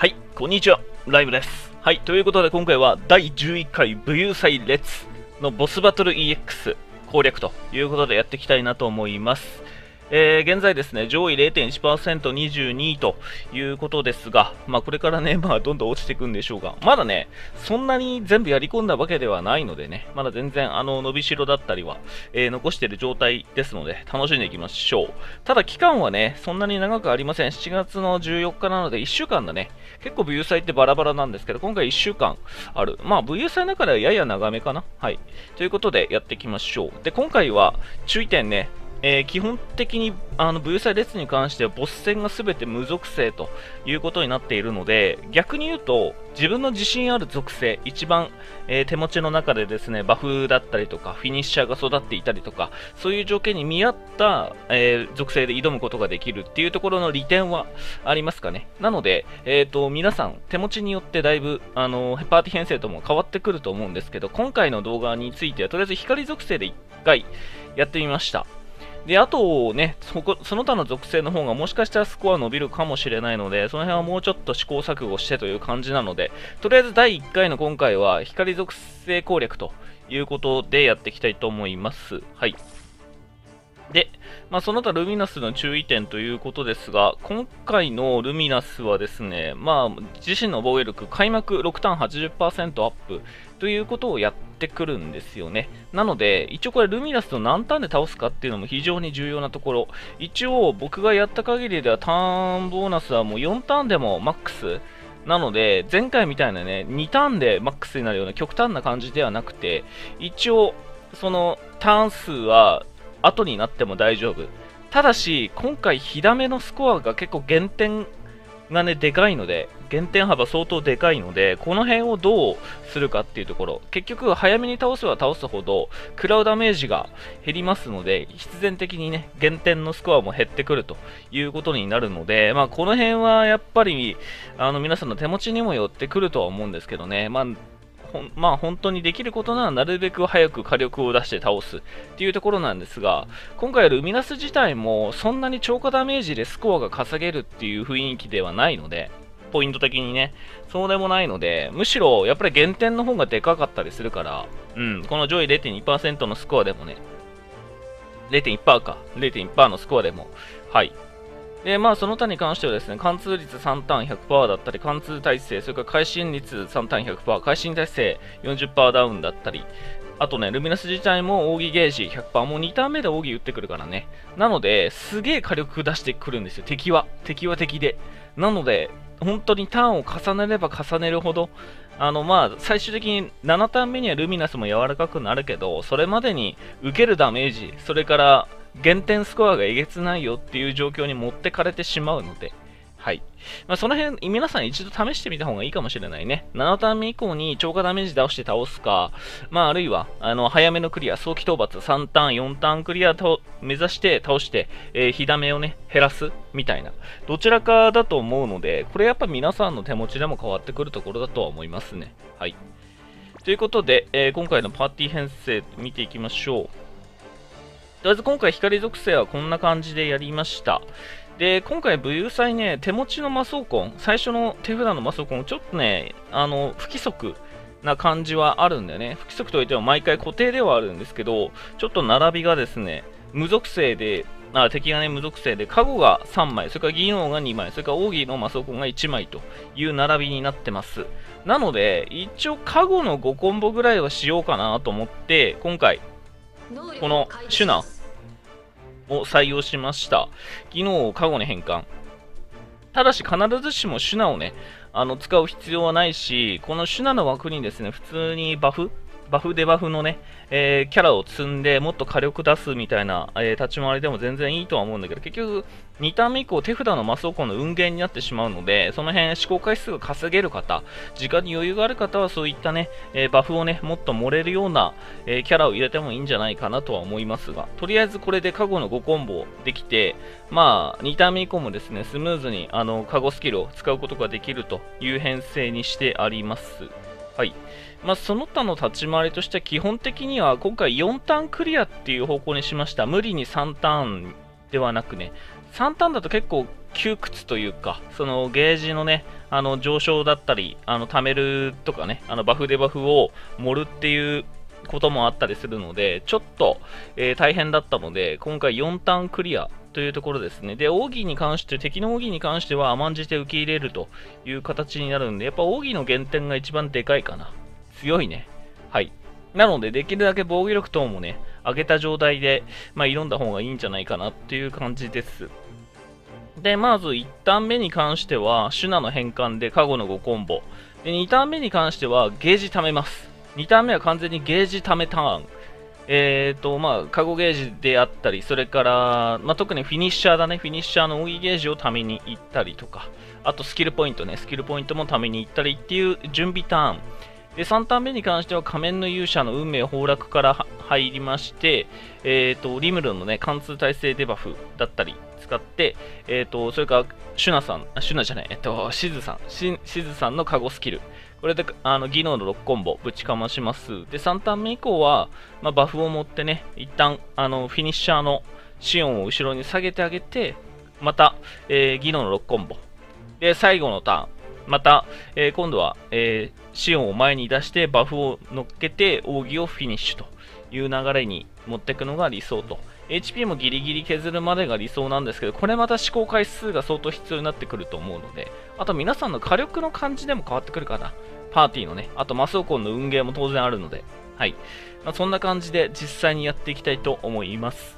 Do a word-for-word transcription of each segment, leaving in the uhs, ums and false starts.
はい、こんにちは、ライブです。はい、ということで今回はだいじゅういっかい武勇祭列のボスバトル イーエックス 攻略ということでやっていきたいなと思います。えー、現在ですね、上位 ゼロてんいちパーセント、にじゅうにいということですが、まあこれからね、まあどんどん落ちていくんでしょうが、まだね、そんなに全部やり込んだわけではないのでね、まだ全然あの、伸びしろだったりは、えー、残している状態ですので、楽しんでいきましょう。ただ期間はね、そんなに長くありません。しちがつのじゅうよっかなのでいっしゅうかんだね。結構武勇祭ってバラバラなんですけど、今回いっしゅうかんある。まあ武勇祭の中ではやや長めかな。はい。ということでやっていきましょう。で、今回は注意点ね、えー、基本的にあの武勇祭列に関してはボス戦が全て無属性ということになっているので、逆に言うと自分の自信ある属性、一番、えー、手持ちの中でですね、バフだったりとかフィニッシャーが育っていたりとか、そういう条件に見合った、えー、属性で挑むことができるっていうところの利点はありますかね。なので、えー、と皆さん手持ちによってだいぶあのパーティー編成とも変わってくると思うんですけど、今回の動画についてはとりあえず光属性でいっかいやってみました。で、あとね、そこ、その他の属性の方がもしかしたらスコア伸びるかもしれないので、その辺はもうちょっと試行錯誤してという感じなので、とりあえずだいいっかいの今回は光属性攻略ということでやっていきたいと思います。はい。で、まあ、その他ルミナスの注意点ということですが、今回のルミナスはですね、まあ、自身の防衛力、開幕ろくターンはちじゅっパーセントアップということをやってくるんですよね。なので、一応これルミナスを何ターンで倒すかっていうのも非常に重要なところ。一応僕がやった限りではターンボーナスはもうよんターンでもマックス。なので、前回みたいなね、にターンでマックスになるような極端な感じではなくて、一応、そのターン数は、後になっても大丈夫。ただし今回火ダメのスコアが結構減点がねでかいので、減点幅相当でかいので、この辺をどうするかっていうところ。結局早めに倒せば倒すほど食らうダメージが減りますので、必然的にね減点のスコアも減ってくるということになるので、まあこの辺はやっぱりあの皆さんの手持ちにもよってくるとは思うんですけどね、まあほんまあ、本当にできることならなるべく早く火力を出して倒すっていうところなんですが、今回ルミナス自体もそんなに超過ダメージでスコアが稼げるっていう雰囲気ではないので、ポイント的にね、そうでもないので、むしろやっぱり減点の方がでかかったりするから、うん、この上位 ゼロてんにパーセント のスコアでもね、ゼロてんいちパーセント か、ゼロてんいちパーセント のスコアでも、はい。でまあ、その他に関してはですね、貫通率さんターンひゃくパーセントだったり、貫通耐性、それから会心率さんターンひゃくパーセント、会心耐性 よんじゅっパーセント ダウンだったり、あとね、ルミナス自体も奥義ゲージ ひゃくパーセント、もうにターンめで奥義打ってくるからね。なので、すげえ火力出してくるんですよ、敵は。敵は敵で。なので、本当にターンを重ねれば重ねるほど、あのまあ最終的にななターンめにはルミナスも柔らかくなるけど、それまでに受けるダメージ、それから、減点スコアがえげつないよっていう状況に持ってかれてしまうので、はい。まあ、その辺、皆さん一度試してみた方がいいかもしれないね。ななターンめ以降に超過ダメージ倒して倒すか、まあ、あるいは、あの、早めのクリア、早期討伐、さんターン、よんターンクリアと目指して倒して、えー、火ダメをね、減らす、みたいな。どちらかだと思うので、これやっぱ皆さんの手持ちでも変わってくるところだとは思いますね。はい。ということで、えー、今回のパーティー編成見ていきましょう。とりあえず今回光属性はこんな感じでやりました。で、今回武勇祭ね、手持ちの魔装魂、最初の手札の魔装魂、ちょっとね、あの、不規則な感じはあるんだよね。不規則といっても毎回固定ではあるんですけど、ちょっと並びがですね、無属性で、あ敵がね、無属性で、カゴがさんまい、それから銀王がにまい、それから奥義の魔装魂がいちまいという並びになってます。なので、一応カゴのごコンボぐらいはしようかなと思って、今回、このシュナを採用しました。技能を加護に変換。ただし必ずしもシュナをね、あの使う必要はないし、このシュナの枠にですね、普通にバフ、バフデバフのね、えー、キャラを積んでもっと火力出すみたいな、えー、立ち回りでも全然いいとは思うんだけど、結局にターンめ以降手札の魔装魂の運ゲーになってしまうので、その辺試行回数が稼げる方、時間に余裕がある方はそういったね、えー、バフをねもっと盛れるような、えー、キャラを入れてもいいんじゃないかなとは思いますが、とりあえずこれでカゴのごコンボできて、まあにターンめ以降もですねスムーズにあのカゴスキルを使うことができるという編成にしてあります。はい。まあ、その他の立ち回りとしては基本的には今回よんターンクリアっていう方向にしました。無理にさんターンではなくね、さんターンだと結構窮屈というか、そのゲージのね、あの上昇だったり、あの貯めるとかね、あのバフデバフを盛るっていうこともあったりするので、ちょっと、えー、大変だったので、今回よんターンクリアというところですね。で、奥義に関して、敵の奥義に関しては甘んじて受け入れるという形になるんで、やっぱ奥義の減点が一番でかいかな。強いね。はい。なので、できるだけ防御力等もね、上げた状態で、まあ、挑んだ方がいいんじゃないかなっていう感じです。で、まずいちターン目に関しては、シュナの変換でカゴのごコンボ。で、にターン目に関しては、ゲージ貯めます。にターン目は完全にゲージ貯めターン。えーと、まあ、カゴゲージであったり、それから、まあ、特にフィニッシャーだね。フィニッシャーの奥義ゲージを貯めに行ったりとか、あとスキルポイントね。スキルポイントも貯めに行ったりっていう準備ターン。で、さんターン目に関しては仮面の勇者の運命崩落から入りまして、えーと、リムルのね、貫通耐性デバフだったり使って、えーと、それから、シュナさん、シュナじゃない、えっと、シズさん、シズさんのカゴスキル。これで、あの、技能のろくコンボぶちかまします。で、さんターン目以降は、まあ、バフを持ってね、一旦、あの、フィニッシャーのシオンを後ろに下げてあげて、また、えー、技能のろくコンボ。で、最後のターン。また、えー、今度は、えー、シオンを前に出してバフを乗っけて奥義をフィニッシュという流れに持っていくのが理想と。エイチピー もギリギリ削るまでが理想なんですけど、これまた試行回数が相当必要になってくると思うので、あと皆さんの火力の感じでも変わってくるかな。パーティーのね、あとマスオコンの運ゲーも当然あるので、はい。まあ、そんな感じで実際にやっていきたいと思います。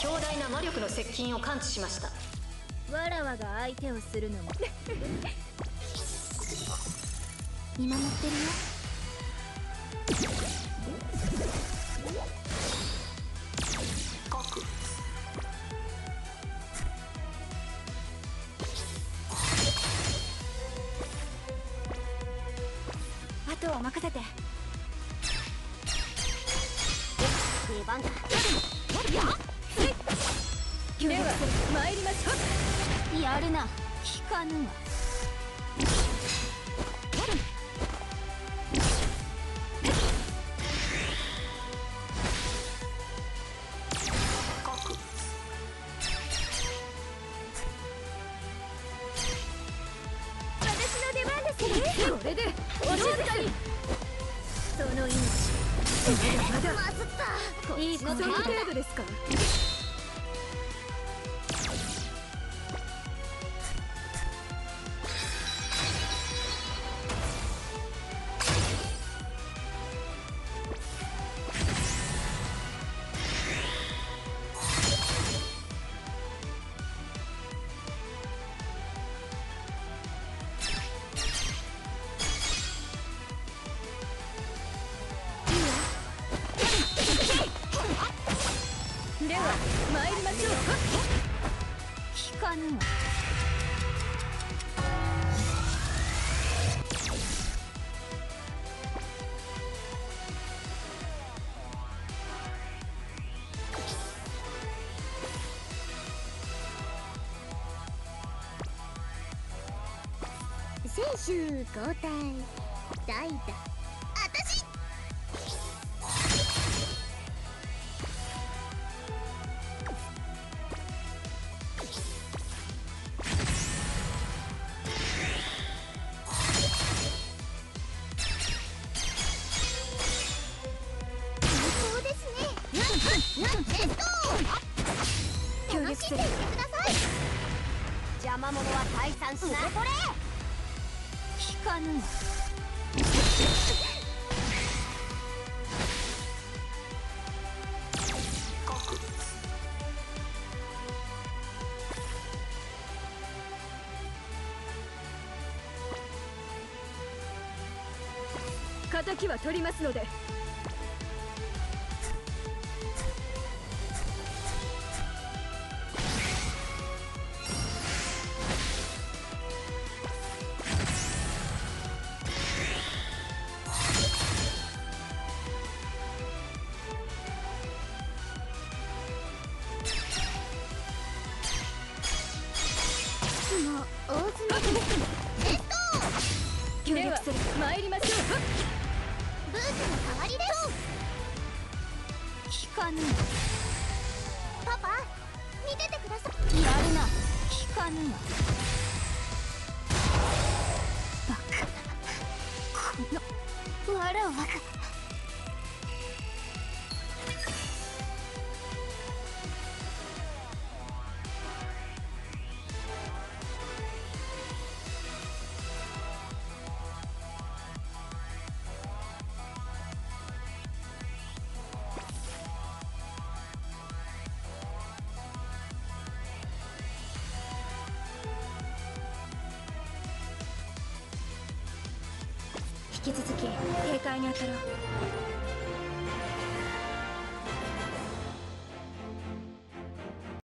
強大な魔力の接近を感知しました。わらわが相手をするのも見守ってるよ。あとは任せて。出番だ。では参りましょう。やるな、引かぬわ。私の出番ですね。これでお嬢さんにその命まずった。いいことあんた。その程度ですか。では参りましょう。引かぬわ。選手交代。代打。私。魔物は退散しない。これ引かぬ。敵は取りますので。参りましょう。ブーツの代わりです。引かぬ。パパ。に出てください。やるな、聞かぬな。バカな、このわらわが。引き続き警戒に当たろう。